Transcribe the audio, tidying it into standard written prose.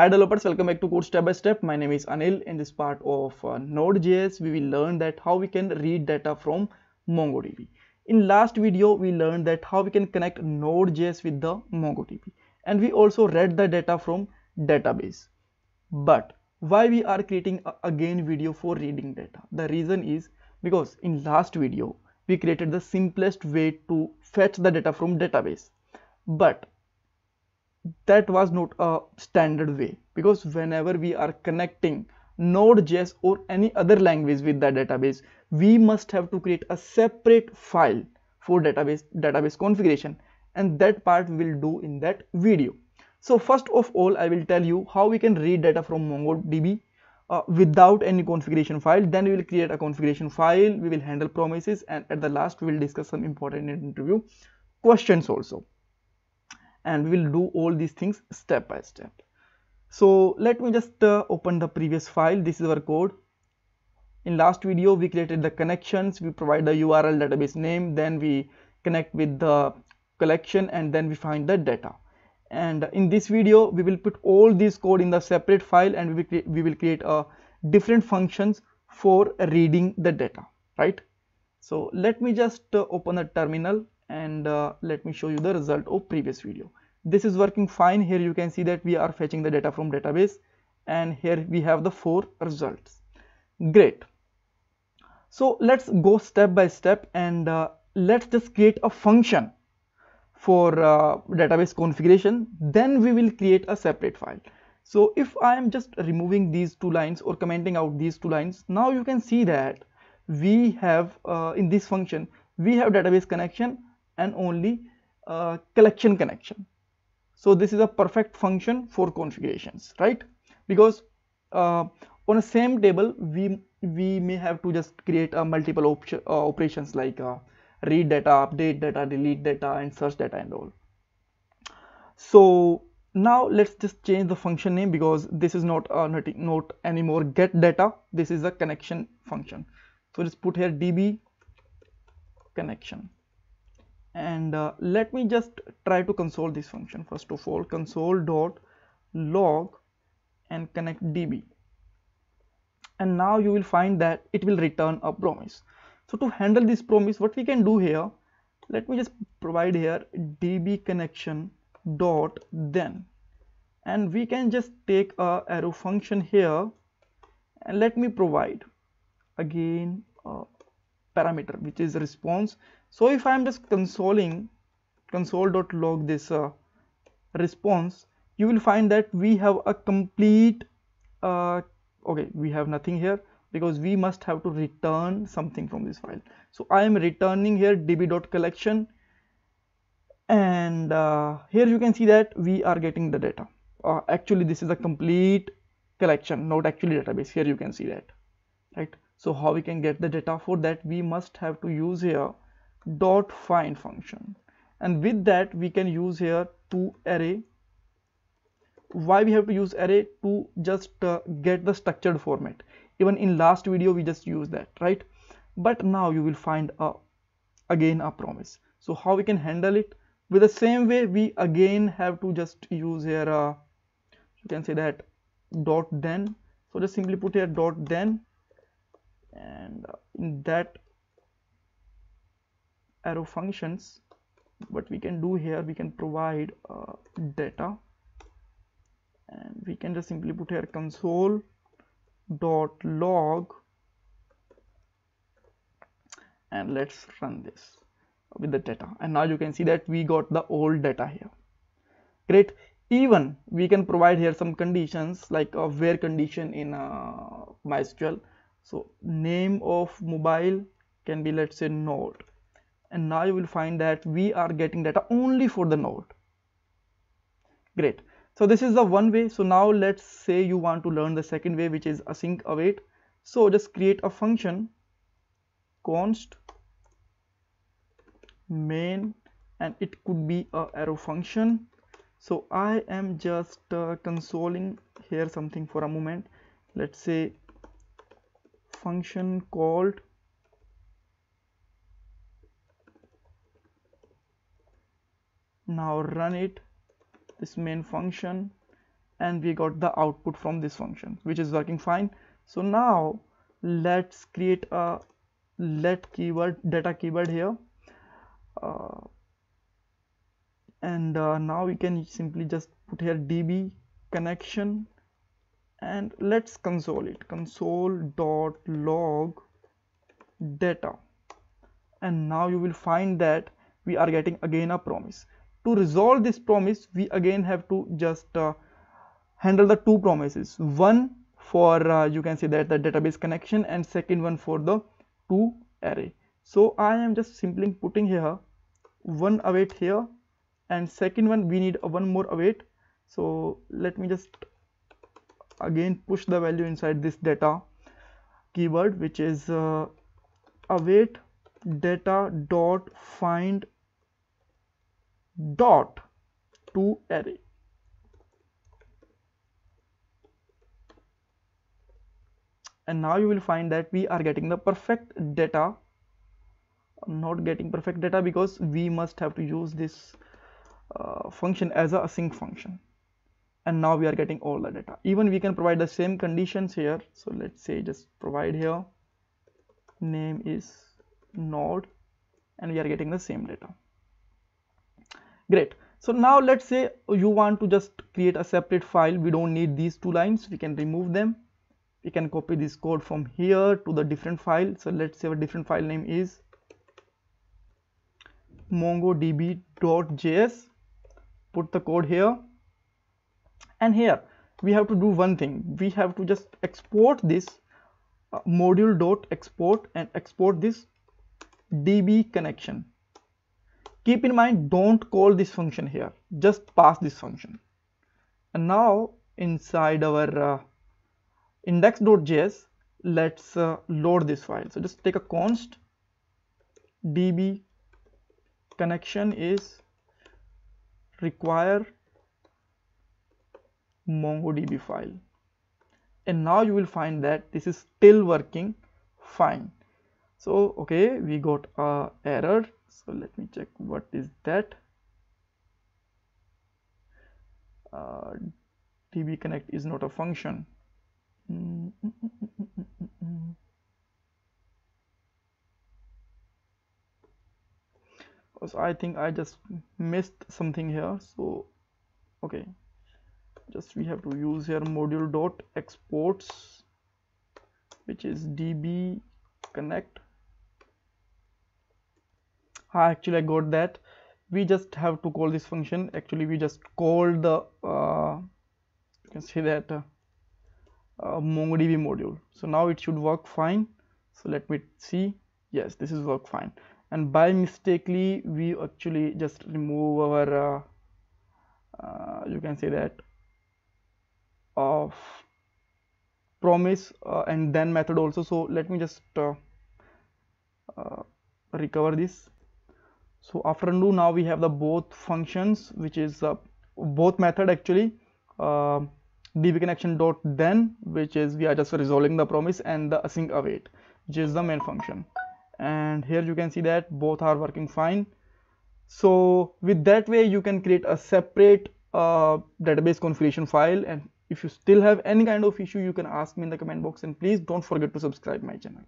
Hi developers, welcome back to Code Step By Step. My name is Anil. In this part of Node.js, we will learn that how we can read data from MongoDB. In last video, we learned that how we can connect Node.js with the MongoDB. And we also read the data from database. But why we are creating again video for reading data? The reason is because in last video, we created the simplest way to fetch the data from database. But that was not a standard way, because whenever we are connecting Node.js or any other language with the database, we must have to create a separate file for database configuration, and that part we will do in that video. So first of all, I will tell you how we can read data from MongoDB without any configuration file. Then we will create a configuration file, we will handle promises, and at the last we will discuss some important interview questions also. And we will do all these things step by step. So let me just open the previous file. This is our code. In last video, we created the connections. We provide the URL, database name, then we connect with the collection, and then we find the data. And in this video, we will put all this code in the separate file, and we will create different functions for reading the data, right? So let me just open the terminal and let me show you the result of previous video. This is working fine. Here you can see that we are fetching the data from database, and here we have the 4 results. Great. So let's go step by step, and let's just create a function for database configuration. Then we will create a separate file. So if I am just removing these 2 lines or commenting out these 2 lines, now you can see that we have in this function, we have database connection and only collection connection. So this is a perfect function for configurations, right? Because on the same table, we may have to just create a multiple operations like read data, update data, delete data, and search data and all. So now let's just change the function name, because this is not anymore get data. This is a connection function. So let's put here DB connection. And let me just try to console this function. First of all, console.log and connect DB, and now you will find that it will return a promise. So to handle this promise, what we can do here, let me just provide here DB connection dot then, and we can just take a arrow function here, and let me provide again parameter which is response. So if I am just console.log this response, you will find that we have a complete okay, we have nothing here, because we must have to return something from this file. So I am returning here db.collection, and here you can see that we are getting the data. Actually this is a complete collection, not actually database. Here you can see that, right? So how we can get the data? For that we must have to use here dot find function, and with that we can use here to array. Why we have to use array? To just get the structured format. Even in last video we just used that, right? But now you will find again a promise. So how we can handle it? With the same way, we again have to just use here you can say that dot then. So just simply put here dot then, and in that arrow functions, what we can do here, we can provide data, and we can just simply put here console dot log, and let's run this with the data, and now you can see that we got the old data here. Great. Even we can provide here some conditions like a where condition in MySQL. So name of mobile can be, let's say, node, and now you will find that we are getting data only for the node. Great. So this is the one way. So now let's say you want to learn the second way, which is async await. So just create a function const main, and it could be a arrow function. So I am just consoling here something for a moment. Let's say function called now run it, this main function, and we got the output from this function, which is working fine. So now let's create a let keyword, data keyword here, and now we can simply just put here db connection, and let's console it, console.log data. And now you will find that we are getting again a promise. To resolve this promise, we again have to just handle the two promises, one for you can say that the database connection, and second one for the to array. So I am just simply putting here one await here, and second one we need one more await. So let me just again push the value inside this data keyword, which is await data dot find dot to array. And now you will find that we are getting the perfect data. I'm not getting perfect data because we must have to use this function as a async function. And now we are getting all the data. Even we can provide the same conditions here. So let's say just provide here name is node, and we are getting the same data. Great. So now let's say you want to just create a separate file. We don't need these two lines. We can remove them. We can copy this code from here to the different file. So let's say our different file name is mongodb.js. Put the code here, and here we have to do one thing. We have to just export this module.export and export this db connection. Keep in mind, don't call this function here, just pass this function. And now inside our index.js, let's load this file. So just take a const db connection is require mongodb file, and now you will find that this is still working fine. So okay, we got a error. So let me check what is that. Db connect is not a function. So I think I just missed something here. So okay, just we have to use here module.exports, which is db connect. Actually I got that. We just have to call this function. Actually we just called the you can see that MongoDB module. So now it should work fine. So let me see. Yes, this is work fine. And by mistakenly we actually just remove our you can say that of promise and then method also. So let me just recover this. So after undo, now we have the both functions, which is both method actually, db connection dot then, which is we are just resolving the promise, and the async await, which is the main function. And here you can see that both are working fine. So with that way you can create a separate database configuration file. And if you still have any kind of issue, you can ask me in the comment box, and please don't forget to subscribe my channel.